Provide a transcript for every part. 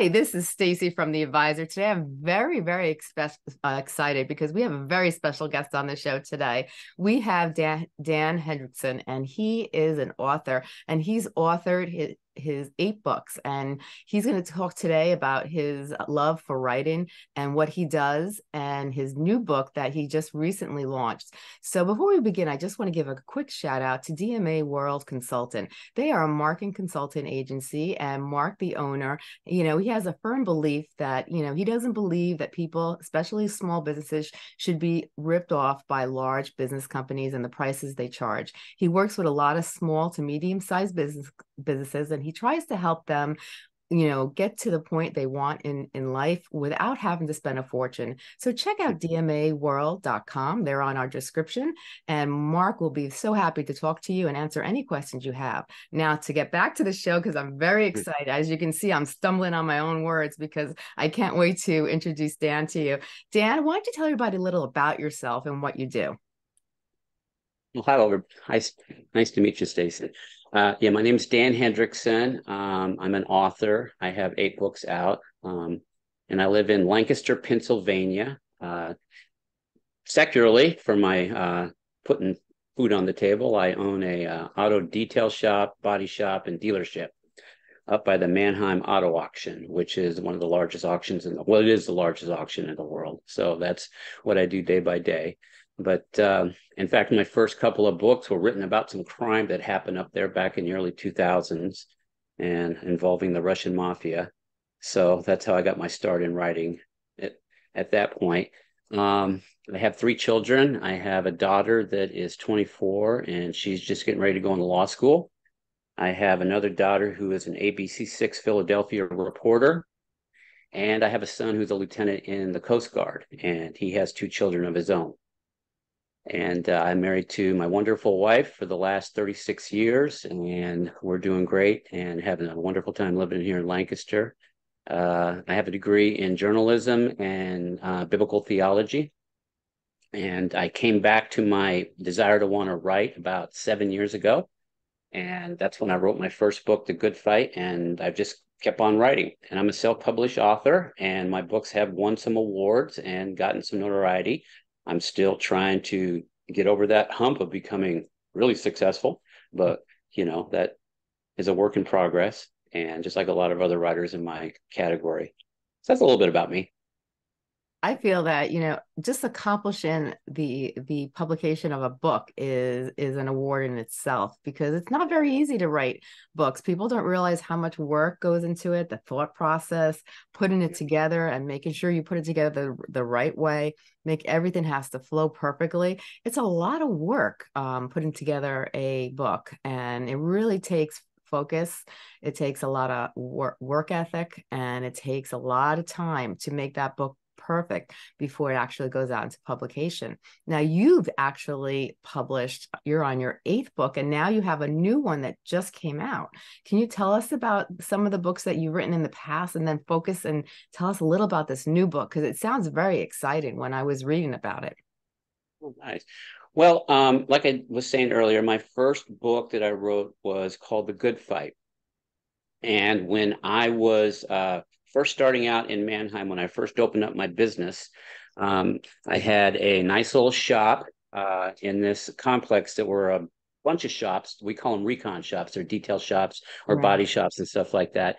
Hi, this is Stacey from The Advisor. Today, I'm very, very excited because we have a very special guest on the show today. We have Dan Hendrickson, and he is an author, and he's authored his 8 books, and he's going to talk today about his love for writing and what he does and his new book that he just recently launched. So before we begin, I just want to give a quick shout out to DMA World Consultant. They are a marketing consultant agency, and Mark, the owner, he has a firm belief that, he doesn't believe that people, especially small businesses, should be ripped off by large business companies and the prices they charge. He works with a lot of small to medium-sized businesses, and he tries to help them get to the point they want in life without having to spend a fortune. So check out dmaworld.com. They're on our description, and Mark will be so happy to talk to you and answer any questions you have. Now, to get back to the show, because I'm very excited. As you can see, I'm stumbling on my own words because I can't wait to introduce Dan to you. Dan, why don't you tell everybody a little about yourself and what you do? Well, hello. Nice to meet you, Stacey. Yeah, my name is Dan Hendrickson. I'm an author. I have 8 books out, and I live in Lancaster, Pennsylvania, secularly for my putting food on the table. I own a auto detail shop, body shop, and dealership up by the Mannheim Auto Auction, which is one of the largest auctions in the world. Well, it is the largest auction in the world. So that's what I do day by day. But in fact, my first couple of books were written about some crime that happened up there back in the early 2000s and involving the Russian mafia. So that's how I got my start in writing at that point. I have 3 children. I have a daughter that is 24, and she's just getting ready to go into law school. I have another daughter who is an ABC6 Philadelphia reporter. And I have a son who's a lieutenant in the Coast Guard, and he has 2 children of his own. And I'm married to my wonderful wife for the last 36 years, and we're doing great and having a wonderful time living here in Lancaster. I have a degree in journalism and biblical theology. And I came back to my desire to want to write about 7 years ago. And that's when I wrote my first book, The Good Fight, and I've just kept on writing. And I'm a self-published author, and my books have won some awards and gotten some notoriety. I'm still trying to get over that hump of becoming really successful, but that is a work in progress, and just like a lot of other writers in my category. So that's a little bit about me. I feel that, just accomplishing the publication of a book is an award in itself, because it's not very easy to write books. People don't realize how much work goes into it, the thought process, putting it together and making sure you put it together the right way, everything has to flow perfectly. It's a lot of work putting together a book, and it really takes focus. It takes a lot of work ethic, and it takes a lot of time to make that book perfect before it actually goes out into publication. Now, you've actually published, you're on your 8th book, and now you have a new one that just came out. Can you tell us about some of the books that you've written in the past, and then focus and tell us a little about this new book? Because it sounds very exciting when I was reading about it. Oh, nice. Well, like I was saying earlier, my first book that I wrote was called The Good Fight. And when I was first starting out in Mannheim, when I first opened up my business, I had a nice little shop in this complex that were a bunch of shops. We call them recon shops or detail shops or right. Body shops and stuff like that.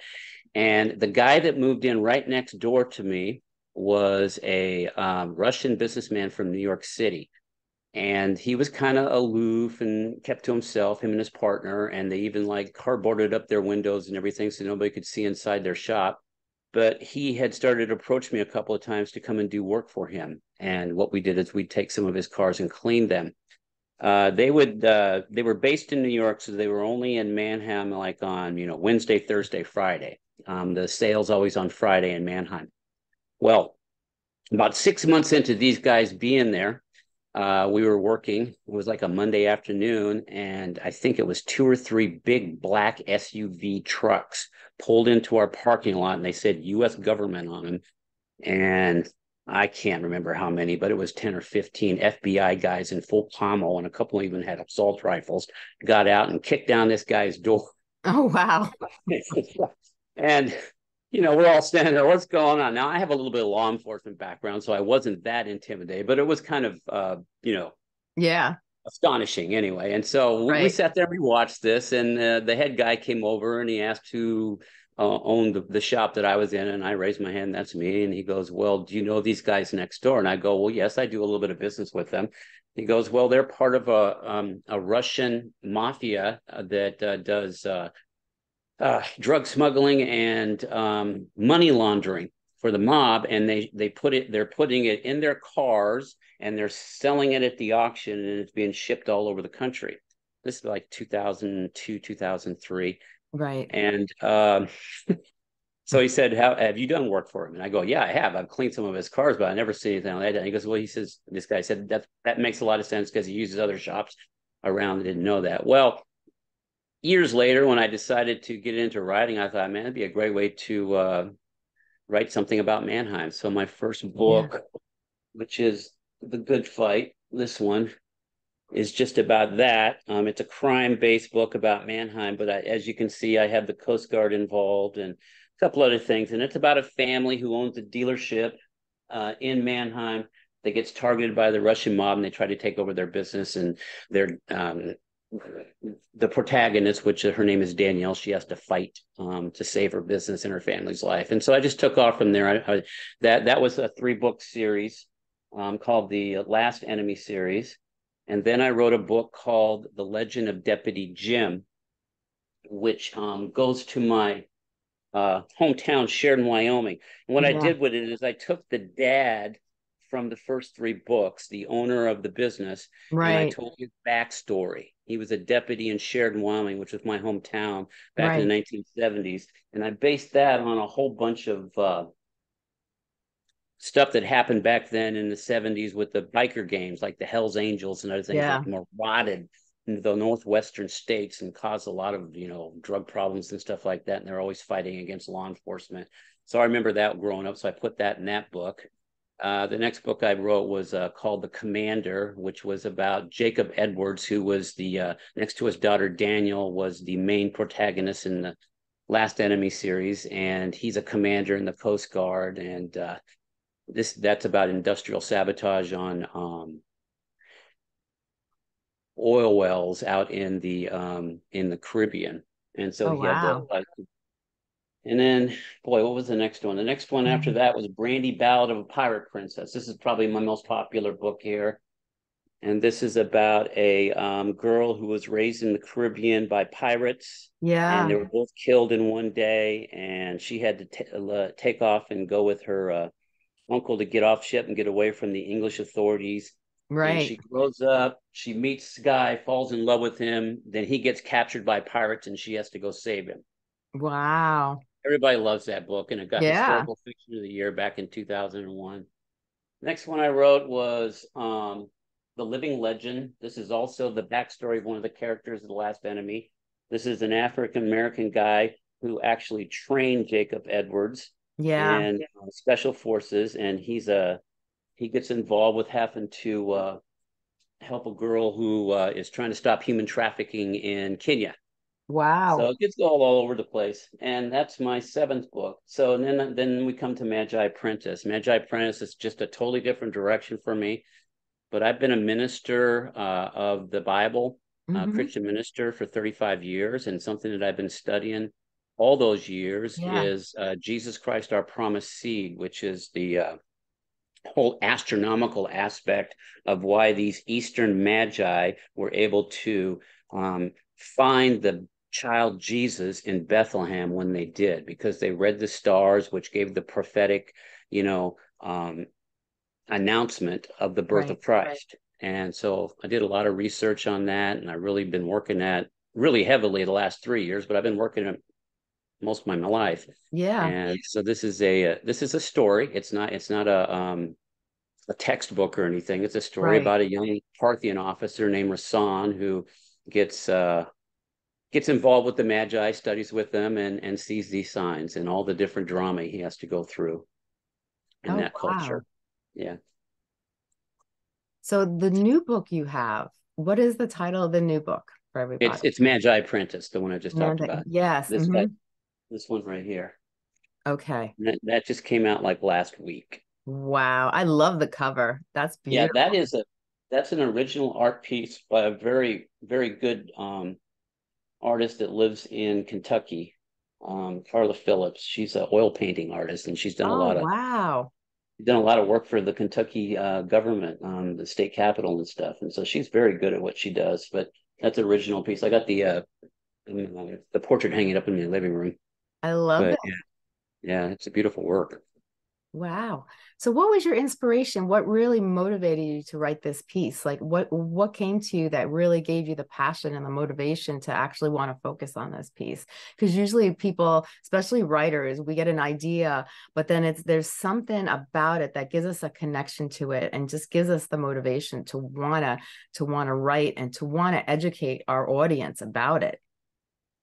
And the guy that moved in right next door to me was a Russian businessman from New York City. And he was kind of aloof and kept to himself, him and his partner. And they even cardboarded up their windows and everything so nobody could see inside their shop. But he had started to approach me a couple of times to come and do work for him. And what we did is we'd take some of his cars and clean them. They were based in New York, so they were only in Mannheim on, Wednesday, Thursday, Friday. The sale's always on Friday in Mannheim. Well, about 6 months into these guys being there, we were working. It was a Monday afternoon, and I think it was 2 or 3 big black SUV trucks pulled into our parking lot, and they said U.S. government on them. And I can't remember how many, but it was 10 or 15 FBI guys in full camo, and a couple even had assault rifles, got out and kicked down this guy's door. Oh, wow. And you know, we're all standing there, what's going on? Now, I have a little bit of law enforcement background, so I wasn't that intimidated, but it was kind of, you know, astonishing anyway. And so we sat there, we watched this, and the head guy came over and he asked who owned the shop that I was in. And I raised my hand, that's me. And he goes, well, do you know these guys next door? And I go, well, yes, I do a little bit of business with them. He goes, well, they're part of a Russian mafia that does drug smuggling and money laundering for the mob, and they're putting it in their cars and they're selling it at the auction, and it's being shipped all over the country. This is like 2002, 2003, right? And so he said, have you done work for him? And I go, yeah, I have. I've cleaned some of his cars, but I never see anything like that. And he goes, well, he says, this guy said that makes a lot of sense because he uses other shops around that didn't know that. Well, years later, when I decided to get into writing, I thought, man, it'd be a great way to write something about Mannheim. So my first book, which is The Good Fight, this one is just about that. It's a crime-based book about Mannheim, but as you can see, I have the Coast Guard involved and a couple other things. And it's about a family who owns a dealership in Mannheim that gets targeted by the Russian mob, and they try to take over their business, and they're the protagonist, which her name is Danielle, she has to fight to save her business and her family's life. And so I just took off from there. That was a 3-book series called The Last Enemy series. And then I wrote a book called The Legend of Deputy Jim, which goes to my hometown, Sheridan, Wyoming. And what I did with it is I took the dad from the first 3 books, the owner of the business, and I told his backstory. He was a deputy in Sheridan, Wyoming, which was my hometown back in the 1970s. And I based that on a whole bunch of stuff that happened back then in the 70s with the biker gangs, like the Hells Angels and other things that marauded the northwestern states and caused a lot of, you know, drug problems and stuff like that. And they're always fighting against law enforcement. So I remember that growing up. So I put that in that book. The next book I wrote was called The Commander, which was about Jacob Edwards, who was the next to his daughter, Daniel, was the main protagonist in the Last Enemy series. And he's a commander in the Coast Guard. And that's about industrial sabotage on oil wells out in the Caribbean. And so he had the... And then, boy, what was the next one? The next one after that was Brandy Ballad of a Pirate Princess. This is probably my most popular book here. And this is about a girl who was raised in the Caribbean by pirates. Yeah. And they were both killed in one day. And she had to take off and go with her uncle to get off ship and get away from the English authorities. Right. And she grows up, she meets the guy, falls in love with him. Then he gets captured by pirates and she has to go save him. Wow. Everybody loves that book, and it got historical fiction of the year back in 2001. Next one I wrote was The Living Legend. This is also the backstory of one of the characters of The Last Enemy. This is an African-American guy who actually trained Jacob Edwards and special forces, and he gets involved with having to help a girl who is trying to stop human trafficking in Kenya. Wow. So it gets all over the place. And that's my 7th book. So then we come to Magi Apprentice. Magi Apprentice is just a totally different direction for me. But I've been a minister of the Bible, Christian minister for 35 years. And something that I've been studying all those years is Jesus Christ, Our Promised Seed, which is the whole astronomical aspect of why these Eastern Magi were able to find the child Jesus in Bethlehem when they did, because they read the stars, which gave the prophetic, you know, announcement of the birth of Christ. And so I did a lot of research on that, and I've really been working at really heavily the last 3 years, but I've been working at most of my life. Yeah. And so this is a story. It's not a textbook or anything. It's a story about a young Parthian officer named Rassan who gets involved with the Magi, studies with them, and sees these signs and all the different drama he has to go through in that culture. Yeah. So the new book you have, what is the title of the new book for everybody? It's Magi Apprentice, the one I just talked about. Yes. This one right here. Okay. That just came out like last week. Wow. I love the cover. That's beautiful. Yeah, that's an original art piece by a very, very good artist that lives in Kentucky, Carla Phillips. She's an oil painting artist, and she's done a lot of work for the Kentucky government, the state capitol and stuff. And so she's very good at what she does. But that's an original piece. I got the portrait hanging up in my living room. I love it. Yeah, it's a beautiful work. Wow. So what was your inspiration? What really motivated you to write this piece? Like what came to you that really gave you the passion and the motivation to actually want to focus on this piece? Because usually people, especially writers, we get an idea, but then there's something about it that gives us a connection to it and just gives us the motivation to want to write and to want to educate our audience about it.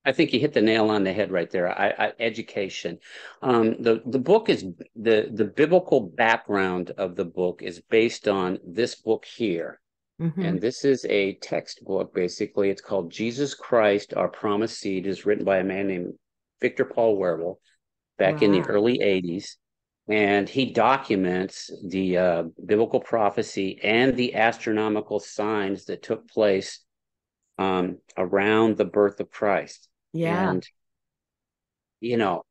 I think you hit the nail on the head right there. Education. The book is the biblical background of the book is based on this book here, mm-hmm. and this is a textbook basically. It's called Jesus Christ, Our Promised Seed. Is written by a man named Victor Paul Werbel back in the early '80s, and he documents the biblical prophecy and the astronomical signs that took place around the birth of Christ. Yeah. And, you know,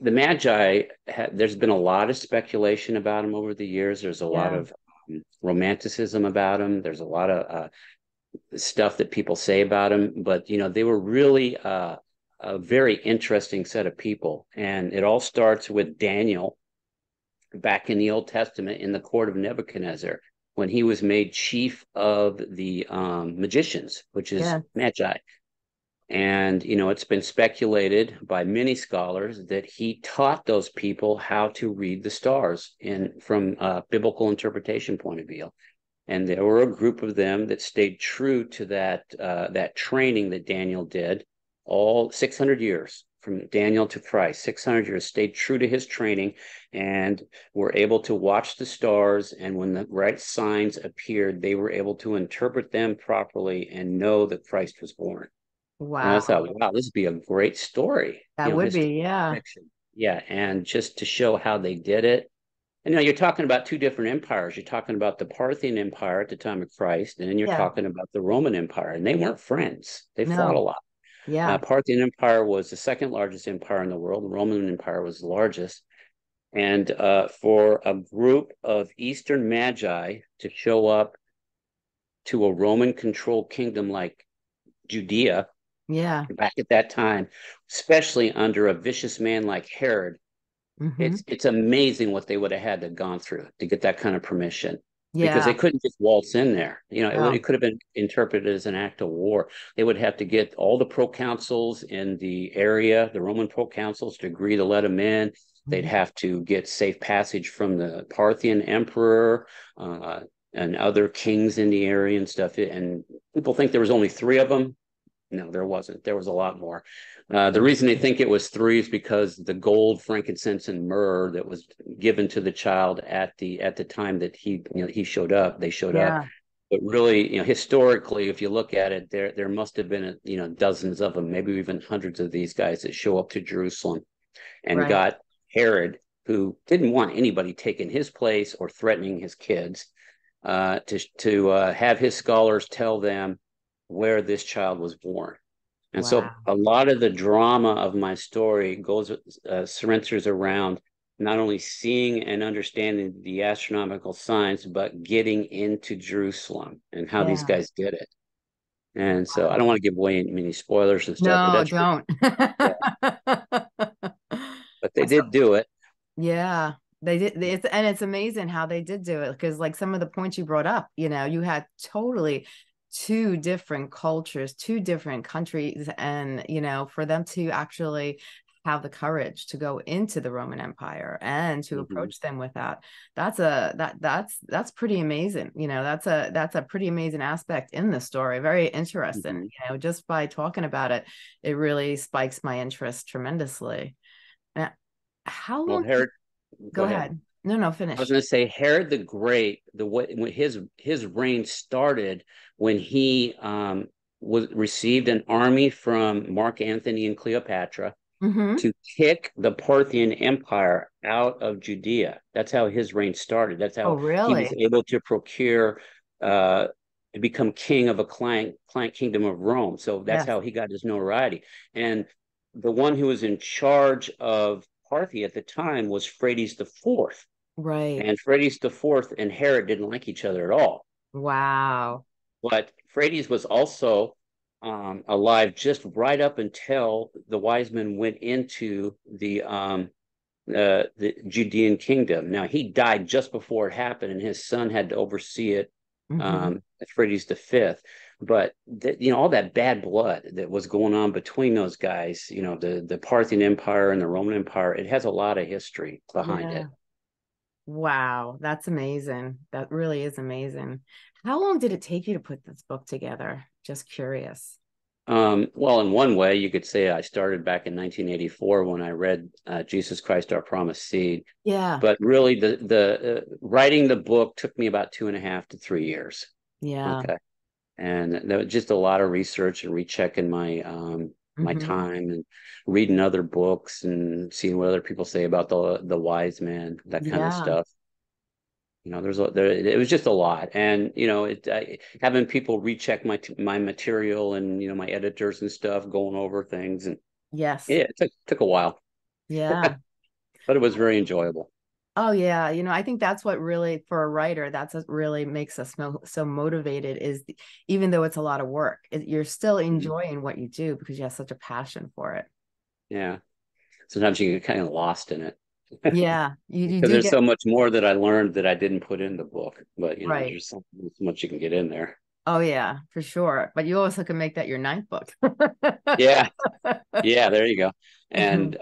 the Magi, there's been a lot of speculation about them over the years. There's a lot of romanticism about them. There's a lot of stuff that people say about them. But, you know, they were really a very interesting set of people. And it all starts with Daniel back in the Old Testament in the court of Nebuchadnezzar, when he was made chief of the magicians, which is Magi. And, you know, it's been speculated by many scholars that he taught those people how to read the stars from a biblical interpretation point of view. And there were a group of them that stayed true to that training that Daniel did, all 600 years. From Daniel to Christ, 600 years, stayed true to his training and were able to watch the stars. And when the right signs appeared, they were able to interpret them properly and know that Christ was born. Wow. And I thought, wow, this would be a great story. That would be, yeah. Yeah, and just to show how they did it. And now you're talking about two different empires. You're talking about the Parthian Empire at the time of Christ, and then you're talking about the Roman Empire. And they weren't friends. They fought a lot. Yeah, Parthian Empire was the second largest empire in the world. The Roman Empire was the largest. And for a group of Eastern Magi to show up to a Roman-controlled kingdom like Judea back at that time, especially under a vicious man like Herod, mm-hmm. it's amazing what they would have had to have gone through to get that kind of permission. Yeah. Because they couldn't just waltz in there. You know, it could have been interpreted as an act of war. They would have to get all the proconsuls in the area, the Roman proconsuls, to agree to let them in. Mm-hmm. They'd have to get safe passage from the Parthian emperor and other kings in the area and stuff. And people think there was only 3 of them. No, there wasn't. There was a lot more. The reason they think it was 3 is because the gold, frankincense, and myrrh that was given to the child at the time that he showed up, they showed up. But really, you know, historically, if you look at it, there must have been dozens of them, maybe even hundreds of these guys that show up to Jerusalem, and got Herod, who didn't want anybody taking his place or threatening his kids, to have his scholars tell them where this child was born. And so a lot of the drama of my story centers around not only seeing and understanding the astronomical signs, but getting into Jerusalem and how these guys did it. And so I don't want to give away many spoilers and stuff. No, but don't. But they did do it. Yeah. They did, and it's amazing how they did do it, because like some of the points you brought up, you know, you had totally 2 different cultures, 2 different countries. And, you know, for them to actually have the courage to go into the Roman Empire and to approach them with that's pretty amazing. You know, that's a pretty amazing aspect in the story. Very interesting. You know, just by talking about it, it really spikes my interest tremendously. Now, how long? Well, Herod, go ahead. No, finish. I was going to say Herod the Great, his reign started when he received an army from Mark Antony and Cleopatra, to kick the Parthian Empire out of Judea. That's how his reign started. That's how he was able to procure, to become king of a client kingdom of Rome. So that's how he got his notoriety. And the one who was in charge of Parthia at the time was Phraates the Fourth. Right. And Phraates the Fourth and Herod didn't like each other at all. Wow. But Phraates was also alive just right up until the wise men went into the Judean kingdom. Now, he died just before it happened, and his son had to oversee it, Phraates the Fifth. But all that bad blood that was going on between those guys, the Parthian Empire and the Roman Empire, it has a lot of history behind it. Wow, that's amazing. That really is amazing. How long did it take you to put this book together? Just curious. Well, in one way, you could say I started back in 1984 when I read Jesus Christ, Our Promised Seed. Yeah. But really, the writing the book took me about 2.5 to 3 years. Yeah. Okay. And there was just a lot of research and rechecking my my time and reading other books and seeing what other people say about the wise men, that kind of stuff. It was just a lot. And, having people recheck my material and, my editors and stuff going over things. And it took a while. Yeah. But it was very enjoyable. Oh, yeah. I think that's what really, for a writer, that's what really makes us so motivated is even though it's a lot of work, you're still enjoying what you do because you have such a passion for it. Yeah. Sometimes you get kind of lost in it. Yeah, because there's so much more that I learned that I didn't put in the book, but there's so much you can get in there. Oh yeah, for sure. But you also can make that your 9th book. yeah, there you go. And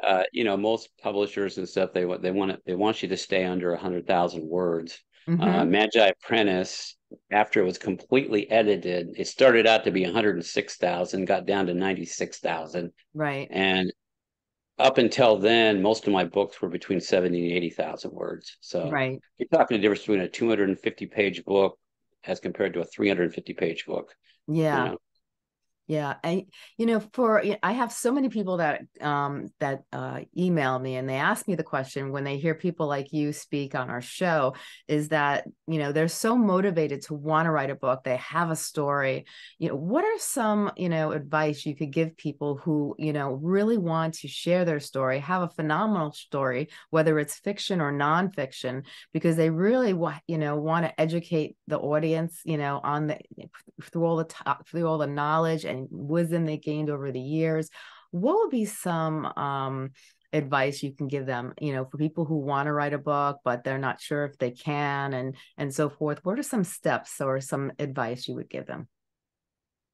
most publishers and stuff they want you to stay under 100,000 words. Magi Apprentice, after it was completely edited, it started out to be 106,000, got down to 96,000. Right, and up until then, most of my books were between 70,000 and 80,000 words. So you're talking the difference between a 250-page book as compared to a 350-page book. Yeah. Yeah. I have so many people that email me and they ask me the question when they hear people like you speak on our show is that, they're so motivated to want to write a book. They have a story. What are some, advice you could give people who, really want to share their story, have a phenomenal story, whether it's fiction or nonfiction, because they really want to educate the audience, on the, through all the knowledge and wisdom they gained over the years. What would be some advice you can give them, for people who want to write a book, but they're not sure if they can and so forth? What are some steps or some advice you would give them?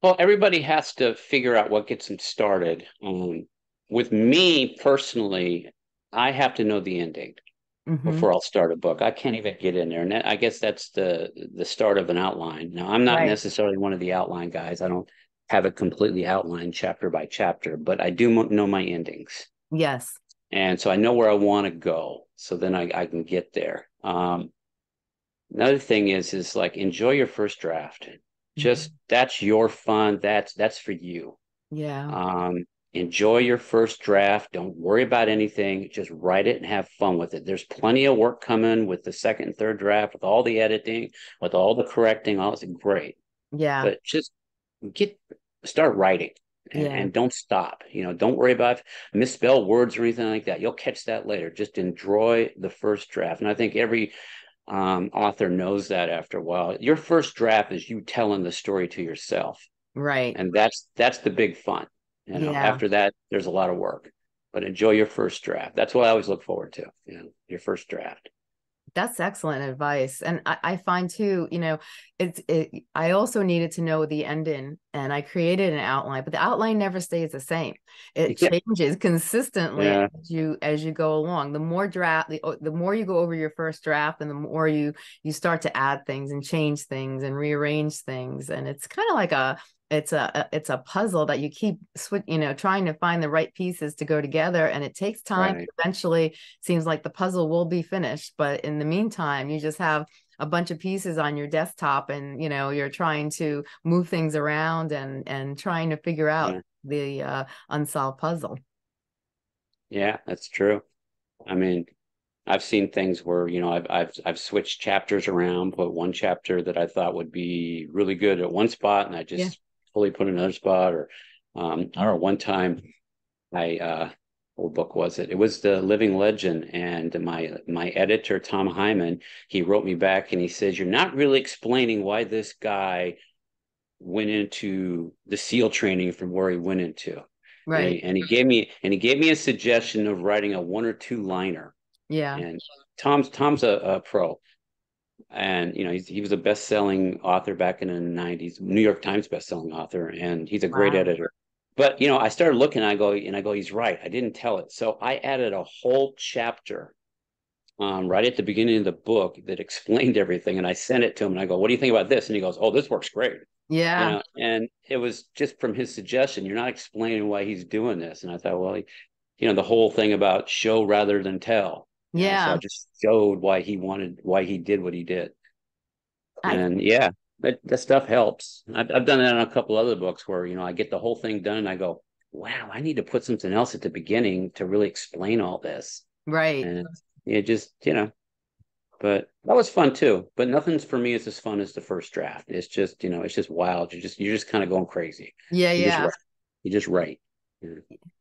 Well, everybody has to figure out what gets them started. With me personally, I have to know the ending before I'll start a book. I can't even get in there. And I guess that's the start of an outline. Now, I'm not necessarily one of the outline guys. I don't have it completely outlined chapter by chapter, but I do know my endings. Yes. And so I know where I want to go. So then I can get there. Another thing is like, enjoy your first draft. Just that's your fun. That's for you. Yeah. Enjoy your first draft. Don't worry about anything. Just write it and have fun with it. There's plenty of work coming with the second and third draft, with all the editing, with all the correcting. All it's great. Yeah. But just start writing and don't stop. Don't worry about misspelled words or anything like that. You'll catch that later. Just enjoy the first draft. And I think every author knows that after a while. Your first draft is you telling the story to yourself. Right. And that's the big fun. After that, there's a lot of work. But enjoy your first draft. That's what I always look forward to, your first draft. That's excellent advice. And I find too, I also needed to know the ending, and I created an outline, but the outline never stays the same. It changes consistently as you go along. The more the more you go over your first draft, and the more you start to add things and change things and rearrange things. And it's kind of like it's a puzzle that you keep trying to find the right pieces to go together, and it takes time. Eventually it seems like the puzzle will be finished, but in the meantime you just have a bunch of pieces on your desktop, and you're trying to move things around and trying to figure out the unsolved puzzle. Yeah, that's true. I mean, I've seen things where, you know, I've switched chapters around, put one chapter that I thought would be really good at one spot, and I just fully put another spot. Or I don't know, one time what book was it? It was The Living Legend, and my editor, Tom Hyman, he wrote me back and he says, "You're not really explaining why this guy went into the SEAL training from where he went into." Right. And he gave me a suggestion of writing a 1 or 2 liner. Yeah. And Tom's a pro, and you know, he was a best-selling author back in the 90s, New York Times best-selling author, and he's a great editor. But you know, I started looking, and I go, he's right. I didn't tell it. So I added a whole chapter right at the beginning of the book that explained everything, and I sent it to him, and I go, "What do you think about this?" And he goes, "Oh, this works great." Yeah. You know, and it was just from his suggestion. You're not explaining why he's doing this. And I thought, well, you know, the whole thing about show rather than tell. Yeah. So I just showed why he did what he did. And yeah, that stuff helps. I've done that on a couple other books where, you know, I get the whole thing done and I go, wow, I need to put something else at the beginning to really explain all this. Right. And it just, you know, but that was fun too. But nothing's for me is as fun as the first draft. It's just, you know, it's just wild. You're just kind of going crazy. Yeah. You just write. Yeah.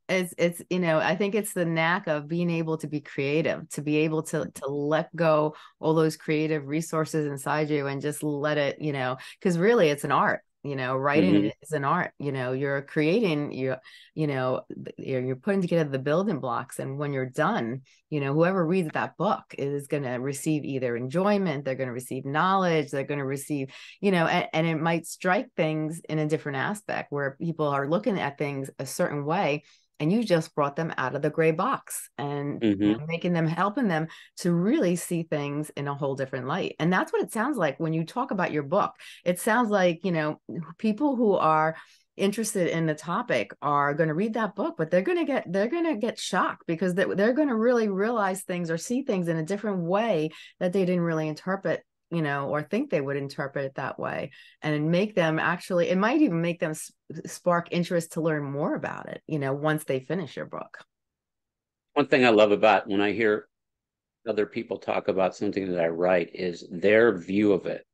It's you know, I think it's the knack of being able to be creative, to be able to let go all those creative resources inside you and just let it, you know, because really it's an art, you know, writing is an art, you know, you're creating, you know, you're putting together the building blocks. And when you're done, you know, whoever reads that book is going to receive either enjoyment, they're going to receive knowledge, they're going to receive, you know, and it might strike things in a different aspect where people are looking at things a certain way. And you just brought them out of the gray box and you know, helping them to really see things in a whole different light. And that's what it sounds like when you talk about your book. It sounds like, you know, people who are interested in the topic are going to read that book, but they're going to get shocked because they're going to really realize things or see things in a different way that they didn't really interpret, you know, or think they would interpret it that way, and make them actually, it might even make them spark interest to learn more about it, you know, once they finish your book. One thing I love about when I hear other people talk about something that I write is their view of it,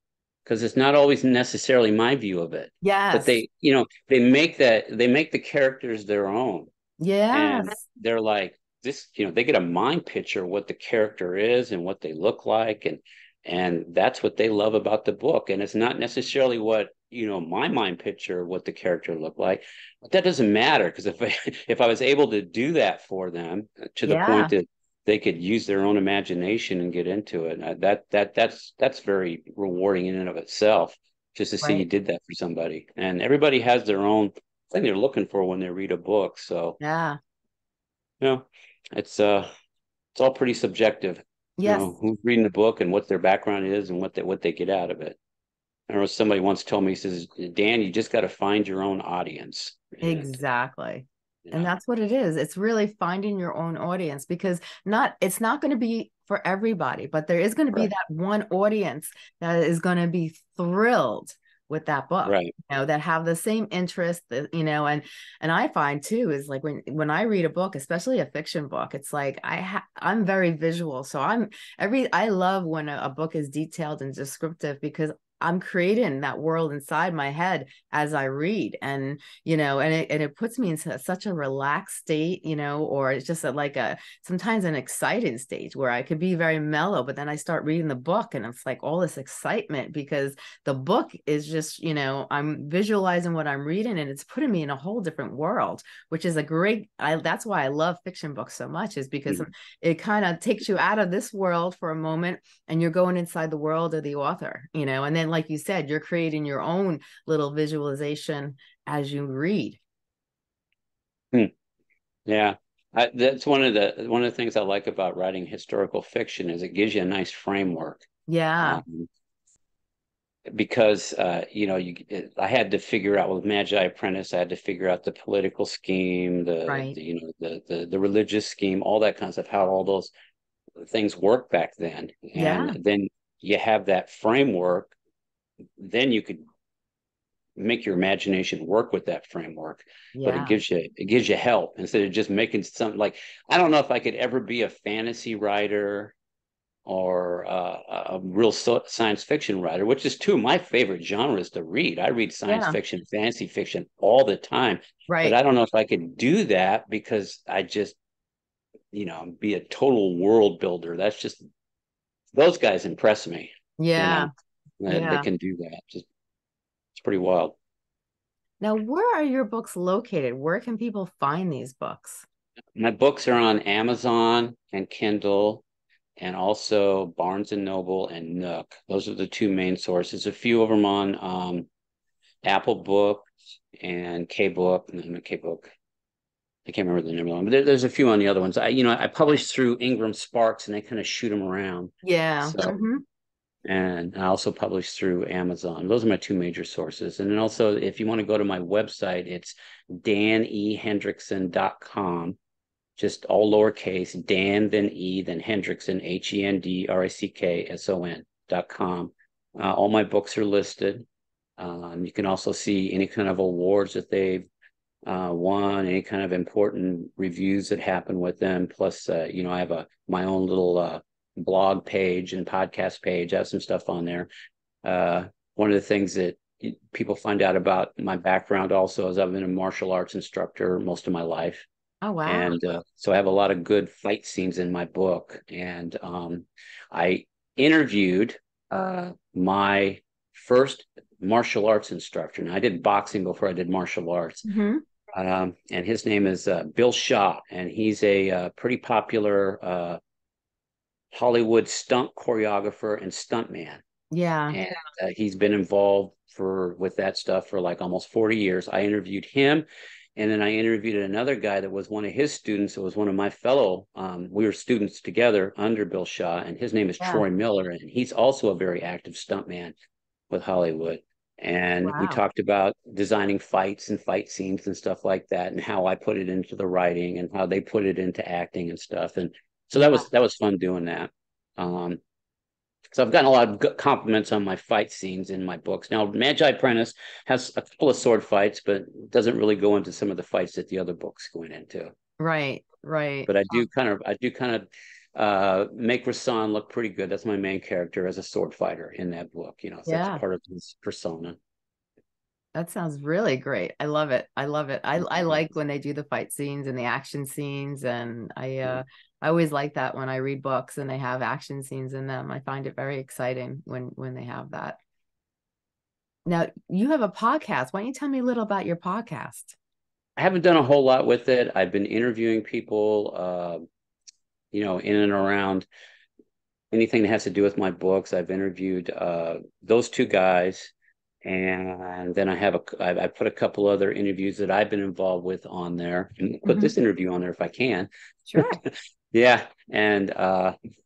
because it's not always necessarily my view of it. Yes. But they, you know, they make the characters their own. Yes. And they're like this, you know, they get a mind picture of what the character is and what they look like, and that's what they love about the book. And it's not necessarily what, you know, my mind picture, what the character looked like, but that doesn't matter. Cause if I was able to do that for them to the point that they could use their own imagination and get into it, that's very rewarding in and of itself, just to see you did that for somebody. And everybody has their own thing they're looking for when they read a book. So yeah, you know, it's all pretty subjective. Yes. You know, who's reading the book and what their background is and what they get out of it. I remember somebody once told me, he says, "Dan, you just got to find your own audience." Exactly. Yeah. And that's what it is. It's really finding your own audience, because it's not going to be for everybody, but there is going to be that one audience that is going to be thrilled with that book, you know, that have the same interest, you know, and I find too, is like when I read a book, especially a fiction book, it's like, I'm very visual. So I love when a book is detailed and descriptive, because I'm creating that world inside my head as I read, and, you know, and it puts me into such a relaxed state, you know, or it's just sometimes an exciting stage where I could be very mellow, but then I start reading the book and it's like all this excitement, because the book is just, you know, I'm visualizing what I'm reading and it's putting me in a whole different world, which is that's why I love fiction books so much, is because it kind of takes you out of this world for a moment and you're going inside the world of the author, you know, and then, like you said, you're creating your own little visualization as you read. Yeah. That's one of the things I like about writing historical fiction, is it gives you a nice framework. Yeah. Because you know, I had to figure out with Magi Apprentice, I had to figure out the political scheme, the religious scheme, all that kind of stuff, how all those things work back then. And then you have that framework, then you could make your imagination work with that framework, but it gives you help instead of just making something like, I don't know if I could ever be a fantasy writer or a real science fiction writer, which is two of my favorite genres to read. I read science fiction, fantasy fiction all the time, but I don't know if I could do that because I just, you know, be a total world builder. That's just, those guys impress me. They can do that. Just, it's pretty wild. Now, where are your books located? Where can people find these books? My books are on Amazon and Kindle and also Barnes & Noble and Nook. Those are the two main sources. A few of them on Apple Books and K-Book. I can't remember the name of them, but there's a few on the other ones. I publish through Ingram Sparks and they kind of shoot them around. Yeah. So, and I also publish through Amazon. Those are my two major sources. And then also, if you want to go to my website, it's danehendrickson.com. Just all lowercase, Dan, then E, then Hendrickson, HENDRICKSON.com. All my books are listed. You can also see any kind of awards that they've won, any kind of important reviews that happen with them. Plus, I have my own little blog page and podcast page. I have some stuff on there. One of the things that people find out about my background also is I've been a martial arts instructor most of my life. Oh, wow. And so I have a lot of good fight scenes in my book. And I interviewed my first martial arts instructor. Now, I did boxing before I did martial arts. And his name is Bill Shaw. And he's a pretty popular Hollywood stunt choreographer and stuntman. Yeah. And he's been involved with that stuff for like almost 40 years. I interviewed him. And then I interviewed another guy that was one of his students. It was one of my fellow, we were students together under Bill Shaw, and his name is Troy Miller. And he's also a very active stuntman with Hollywood. And we talked about designing fights and fight scenes and stuff like that, and how I put it into the writing and how they put it into acting and stuff. And so that was fun doing that. So I've gotten a lot of good compliments on my fight scenes in my books. Now, Magi Apprentice has a couple of sword fights, but doesn't really go into some of the fights that the other books going into. Right. But I do kind of make Rassan look pretty good. That's my main character as a sword fighter in that book. That's part of his persona. That sounds really great. I love it. I like when they do the fight scenes and the action scenes. And I always like that when I read books and they have action scenes in them. I find it very exciting when they have that. Now, you have a podcast. Why don't you tell me a little about your podcast? I haven't done a whole lot with it. I've been interviewing people, in and around anything that has to do with my books. I've interviewed those two guys. And then I put a couple other interviews that I've been involved with on there, and put this interview on there if I can. Sure. Yeah. And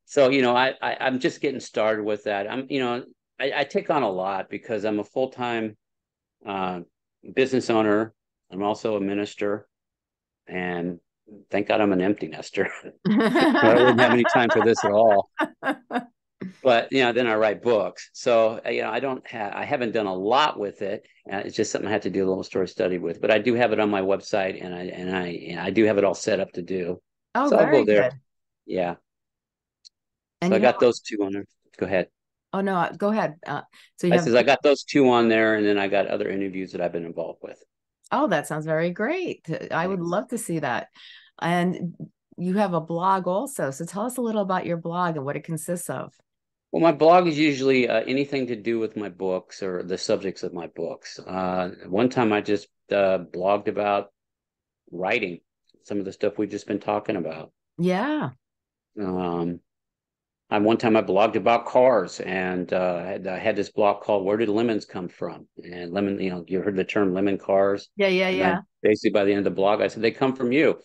so, I'm just getting started with that. I take on a lot because I'm a full-time business owner. I'm also a minister, and thank God I'm an empty nester. I wouldn't have any time for this at all. But, then I write books. So, I haven't done a lot with it. It's just something I have to do a little story study with, but I do have it on my website, and I do have it all set up to do. Oh, so I'll go there. Good. Yeah. And so I got those two on there. Go ahead. Oh, no, go ahead. I got those two on there, and then I got other interviews that I've been involved with. Oh, that sounds very great. I would love to see that. And you have a blog also. So tell us a little about your blog and what it consists of. Well, my blog is usually anything to do with my books or the subjects of my books. One time I just blogged about writing, some of the stuff we've just been talking about. Yeah. One time I blogged about cars, and I had this blog called Where Did Lemons Come From? And lemon, you heard the term lemon cars. Yeah. Basically, by the end of the blog, I said, they come from you.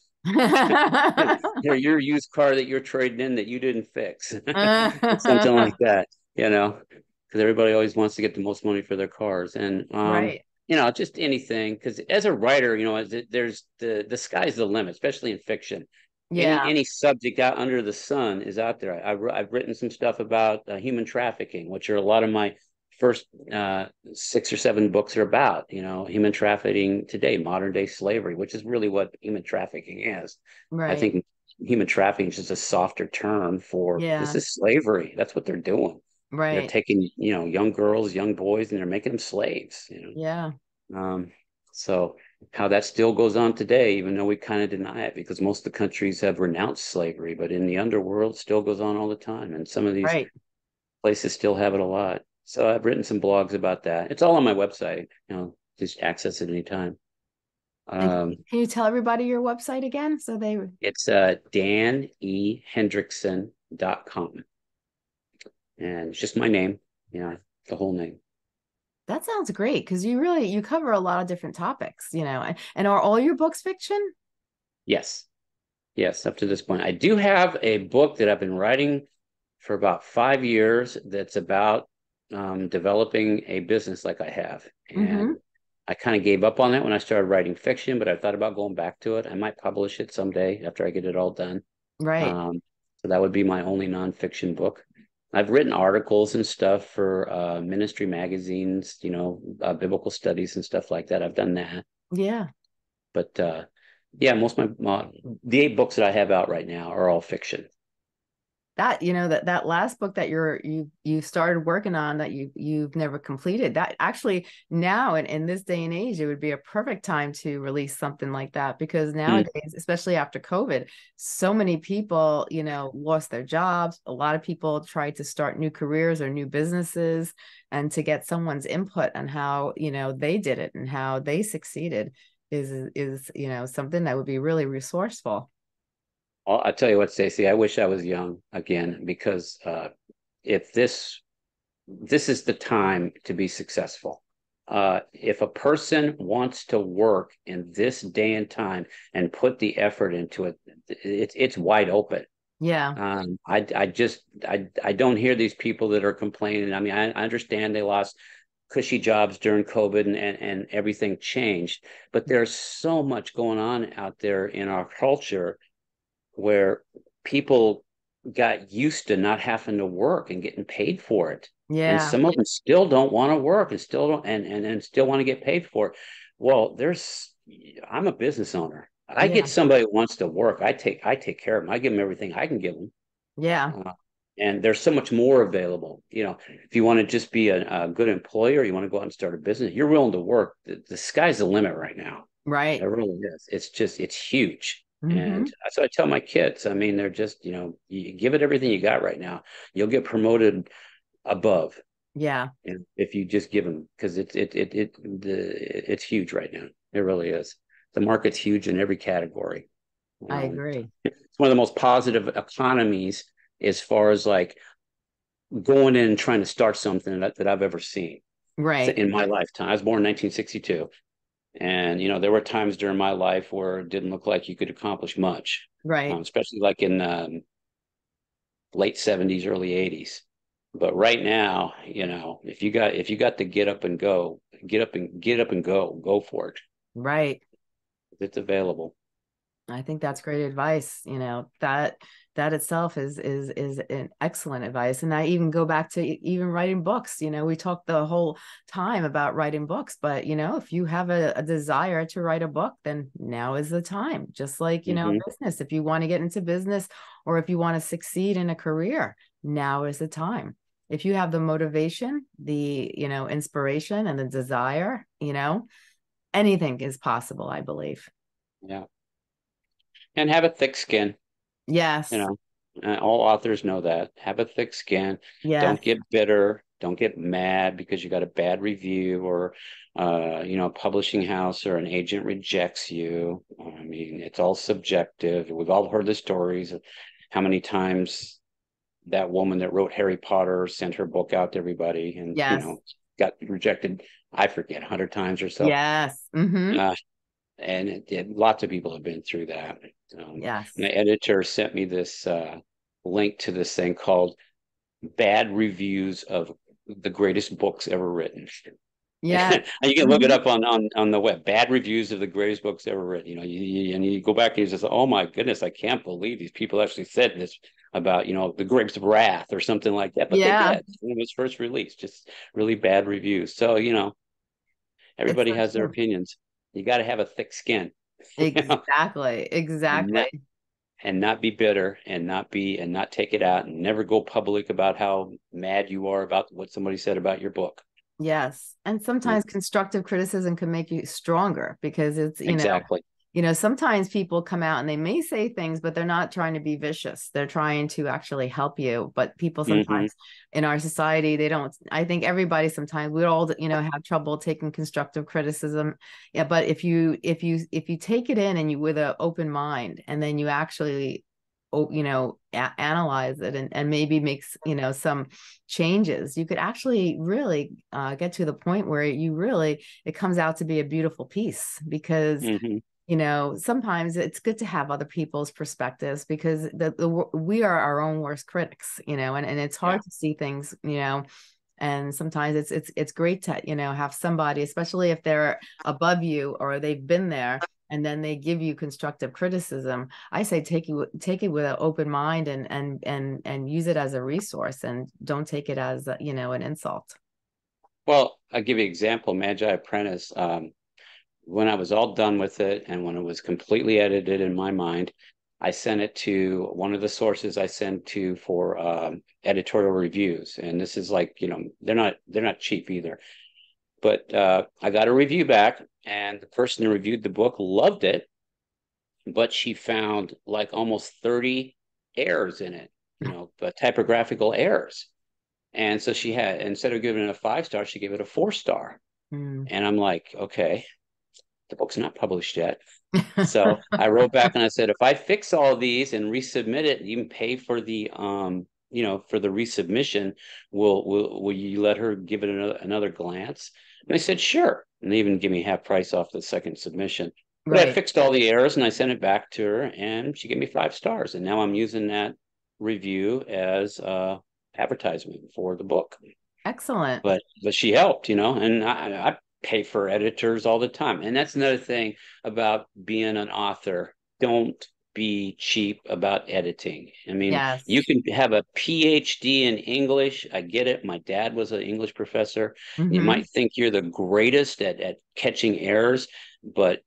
They're your used car that you're trading in that you didn't fix. Something like that, because everybody always wants to get the most money for their cars. And just anything, because as a writer, there's the sky's the limit, especially in fiction. Any subject out under the sun is out there. I've written some stuff about human trafficking, which are a lot of my first 6 or 7 books are about, you know, human trafficking today, modern day slavery, which is really what human trafficking is. Right. I think human trafficking is just a softer term for this is slavery. That's what they're doing. Right. They're taking, you know, young girls, young boys, and they're making them slaves. You know? Yeah. So how that still goes on today, even though we kind of deny it, because most of the countries have renounced slavery, but in the underworld it still goes on all the time. And some of these places still have it a lot. So I've written some blogs about that. It's all on my website, you know, just access it anytime. Can you tell everybody your website again? So they, it's danehendrickson.com. And it's just my name, you know, the whole name. That sounds great, because you really, you cover a lot of different topics, you know. And are all your books fiction? Yes. Yes, up to this point. I do have a book that I've been writing for about 5 years that's about developing a business like I have. And I kind of gave up on that when I started writing fiction, but I thought about going back to it. I might publish it someday after I get it all done. Right. So that would be my only nonfiction book. I've written articles and stuff for ministry magazines, you know, biblical studies and stuff like that. I've done that. Yeah. But yeah, most of my, the 8 books that I have out right now are all fiction. That, you know, that, that last book that you're, you started working on that you've never completed, that actually now in this day and age, it would be a perfect time to release something like that, because nowadays, especially after COVID, so many people, you know, lost their jobs. A lot of people tried to start new careers or new businesses, and to get someone's input on how, you know, they did it and how they succeeded is, you know, something that would be really resourceful. I'll tell you what, Stacey, I wish I was young again, because if this is the time to be successful. If a person wants to work in this day and time and put the effort into it, it's wide open. Yeah. I don't hear these people that are complaining. I mean, I understand they lost cushy jobs during COVID and everything changed, but there's so much going on out there in our culture where people got used to not having to work and getting paid for it. Yeah. And some of them still don't want to work and still don't, and still want to get paid for it. Well, I'm a business owner. I get somebody who wants to work. I take care of them. I give them everything I can give them. Yeah. And there's so much more available. You know, if you want to just be a good employer, you want to go out and start a business, you're willing to work. The sky's the limit right now. Right. It really is. It's just, it's huge. And so I tell my kids, I mean, they're just, you know, you give it everything you got right now. You'll get promoted above. Yeah. And if you just give them, because it's huge right now. It really is. The market's huge in every category. I agree. It's one of the most positive economies as far as like going in and trying to start something that I've ever seen. Right. In my lifetime. I was born in 1962. And, you know, there were times during my life where it didn't look like you could accomplish much. Right. Especially like in late 70s, early 80s. But right now, you know, if you got to get up and go for it. Right. It's available. I think that's great advice. You know, that itself is an excellent advice. And I even go back to even writing books. You know, we talked the whole time about writing books, but you know, if you have a desire to write a book, then now is the time. Just like, you know, business, if you want to get into business or if you want to succeed in a career, now is the time. If you have the motivation, the, you know, inspiration and the desire, you know, anything is possible, I believe. Yeah. And have a thick skin. Yes. You know, all authors know that. Have a thick skin. Yeah. Don't get bitter. Don't get mad because you got a bad review or, you know, a publishing house or an agent rejects you. I mean, it's all subjective. We've all heard the stories of how many times that woman that wrote Harry Potter sent her book out to everybody and, you know, got rejected. I forget, 100 times or so. Yes. And lots of people have been through that. My editor sent me this link to this thing called Bad Reviews of the Greatest Books Ever Written. Yeah. You can look it up on the web. Bad reviews of the greatest books ever written. You know, and you go back and you just, oh my goodness, I can't believe these people actually said this about, you know, the Grapes of Wrath or something like that. But yeah, they did. When it was first released, just really bad reviews. So, you know, everybody has their opinions. You got to have a thick skin. Exactly. Exactly. And not be bitter and not take it out and never go public about how mad you are about what somebody said about your book. Yes. And sometimes constructive criticism can make you stronger because it's, you know, sometimes people come out and they may say things, but they're not trying to be vicious. They're trying to actually help you. But people sometimes in our society, they don't, I think everybody sometimes we all, you know, have trouble taking constructive criticism. Yeah. But if you take it in and you with an open mind and then you actually, you know, analyze it and maybe makes, you know, some changes, you could actually really get to the point where you really, it comes out to be a beautiful piece because, you know, sometimes it's good to have other people's perspectives because we are our own worst critics, you know, and it's hard to see things, you know, and sometimes it's great to, you know, have somebody, especially if they're above you or they've been there and then they give you constructive criticism. I say, take it with an open mind and use it as a resource and don't take it as, you know, an insult. Well, I'll give you an example, Magi Apprentice. When I was all done with it and when it was completely edited in my mind, I sent it to one of the sources I send to for editorial reviews. And this is like, you know, they're not cheap either. But I got a review back and the person who reviewed the book loved it, but she found like almost 30 errors in it, you know, typographical errors. And so she had, instead of giving it a 5-star, she gave it a 4-star. And I'm like, okay. The book's not published yet. So I wrote back and I said, if I fix all these and resubmit it, and even pay for the, you know, for the resubmission, will you let her give it another glance? And I said, sure. And they even give me half price off the second submission. But I fixed all the errors and I sent it back to her and she gave me 5 stars. And now I'm using that review as advertisement for the book. Excellent. But she helped, you know, and I pay for editors all the time. And that's another thing about being an author. Don't be cheap about editing. I mean, you can have a PhD in English. I get it. My dad was an English professor. You might think you're the greatest at catching errors, but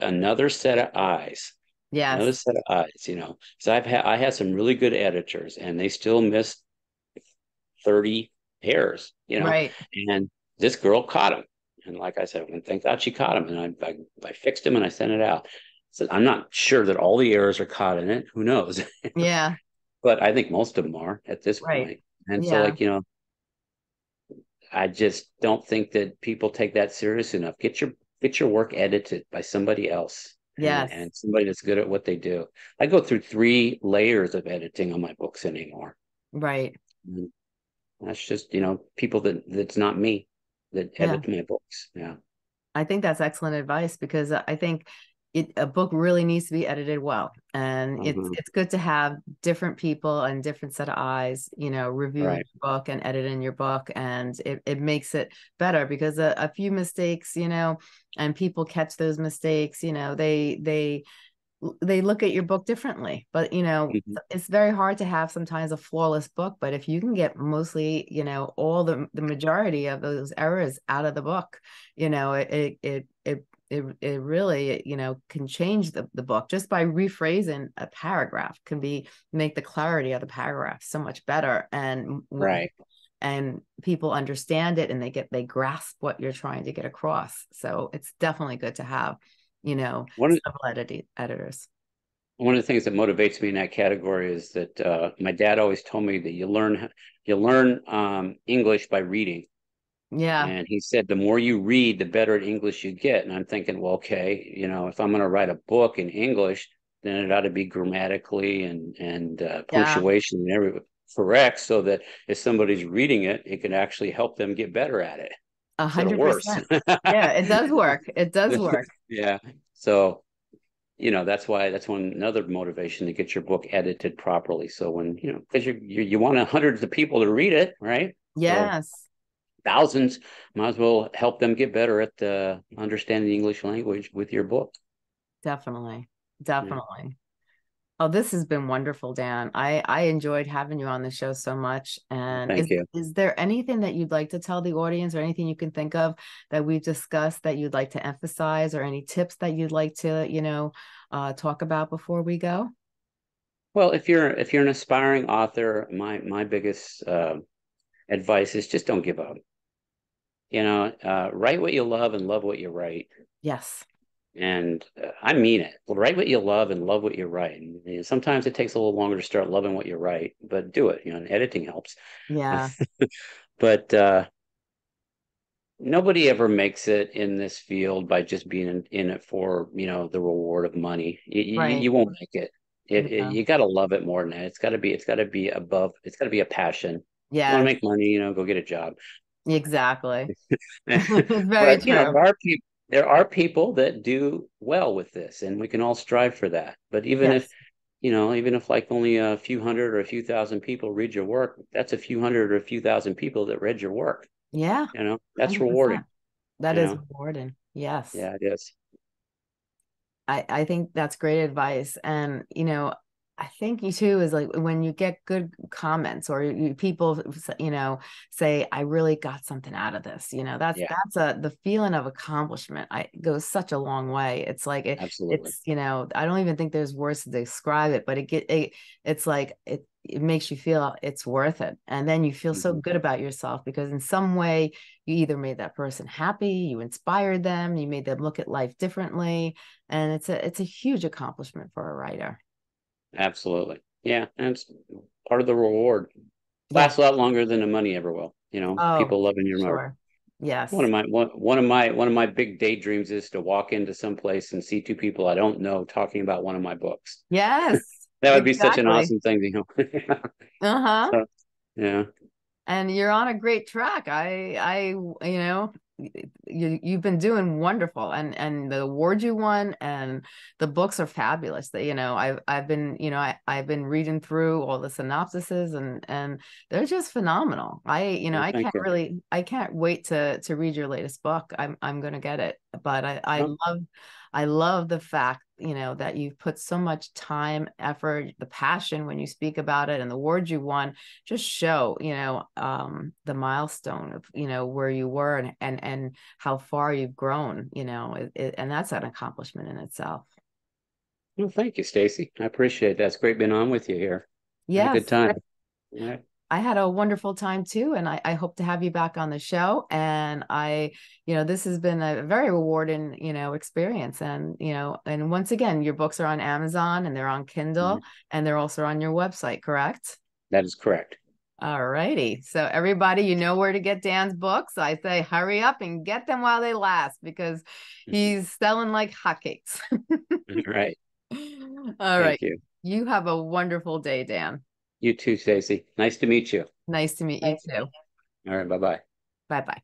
another set of eyes. Yes. Another set of eyes, you know. So I had some really good editors and they still missed 30 errors, you know. Right. And this girl caught them. And like I said, thank God she caught him. And I fixed him and I sent it out. So I'm not sure that all the errors are caught in it. Who knows? Yeah. But I think most of them are at this point. And so, like, you know, I just don't think that people take that serious enough. Get your work edited by somebody else. Yes. And somebody that's good at what they do. I go through 3 layers of editing on my books anymore. Right. And that's just, you know, people that's not me. That edit my books. Yeah. I think that's excellent advice because I think a book really needs to be edited well. And it's good to have different people and different set of eyes, you know, reviewing your book and editing your book. And it makes it better because a few mistakes, you know, and people catch those mistakes, you know, they look at your book differently, but you know, it's very hard to have sometimes a flawless book, but if you can get mostly, you know, all the majority of those errors out of the book, you know, it really, you know, can change the book just by rephrasing a paragraph can make the clarity of the paragraph so much better and and people understand it and they grasp what you're trying to get across. So it's definitely good to have, you know, editors. One of the things that motivates me in that category is that my dad always told me that you learn English by reading. Yeah. And he said, the more you read, the better at English you get. And I'm thinking, well, okay, you know, if I'm going to write a book in English, then it ought to be grammatically and punctuation and everything correct so that if somebody's reading it, it can actually help them get better at it. 100%. Yeah, it does work. It does work. Yeah. So, you know, that's why that's one another motivation to get your book edited properly. So when, you know, because you want hundreds of people to read it, right? Yes. So thousands, might as well help them get better at understanding the English language with your book. Definitely. Definitely. Yeah. Oh, this has been wonderful, Dan. I enjoyed having you on the show so much. And is there anything that you'd like to tell the audience, or anything you can think of that we've discussed that you'd like to emphasize, or any tips that you'd like to, talk about before we go? Well, if you're an aspiring author, my biggest advice is just don't give up. Write what you love and love what you write. Yes. And I mean it. Write what you love and love what you write. And sometimes it takes a little longer to start loving what you write, but do it. And editing helps. Yeah. But nobody ever makes it in this field by just being in it for, the reward of money. You won't make it. You got to love it more than that. It's got to be a passion. Yeah. You want to make money, go get a job. Exactly. Very true. There are people that do well with this, and we can all strive for that. But even if like only a few hundred or a few thousand people read your work, that's a few hundred or a few thousand people that read your work. Yeah. That's 100%. Rewarding. That is rewarding. Yes. Yeah, it is. I think that's great advice. And, I think you too is like when you get good comments, or people, say, I really got something out of this, that's the feeling of accomplishment. It goes such a long way. It's like, I don't even think there's words to describe it, but it makes you feel it's worth it. And then you feel so good about yourself, because in some way you either made that person happy, you inspired them, you made them look at life differently. And it's a huge accomplishment for a writer. Absolutely. Yeah. And it's part of the reward. Lasts a lot longer than the money ever will, people loving your work. Yes. One of my big daydreams is to walk into some place and see two people I don't know talking about one of my books. Yes. That would be such an awesome thing to So, yeah. And you're on a great track. You've been doing wonderful, and the award you won and the books are fabulous. That I've been reading through all the synopsises, and they're just phenomenal. I can't wait to read your latest book. I'm gonna get it, but I love the fact that you've put so much time, effort, the passion when you speak about it, and the awards you won just show the milestone of where you were and how far you've grown, and that's an accomplishment in itself. Well, thank you, Stacey. I appreciate that. It's great being on with you here. Yeah, good time. I had a wonderful time too. And I hope to have you back on the show. And this has been a very rewarding, experience. And, and once again, your books are on Amazon, and they're on Kindle, and they're also on your website, correct? That is correct. All righty. So everybody, you know where to get Dan's books. I say, hurry up and get them while they last, because he's selling like hotcakes. Right. All right. You have a wonderful day, Dan. You too, Stacey. Nice to meet you. Nice to meet you too. All right. Bye-bye. Bye-bye.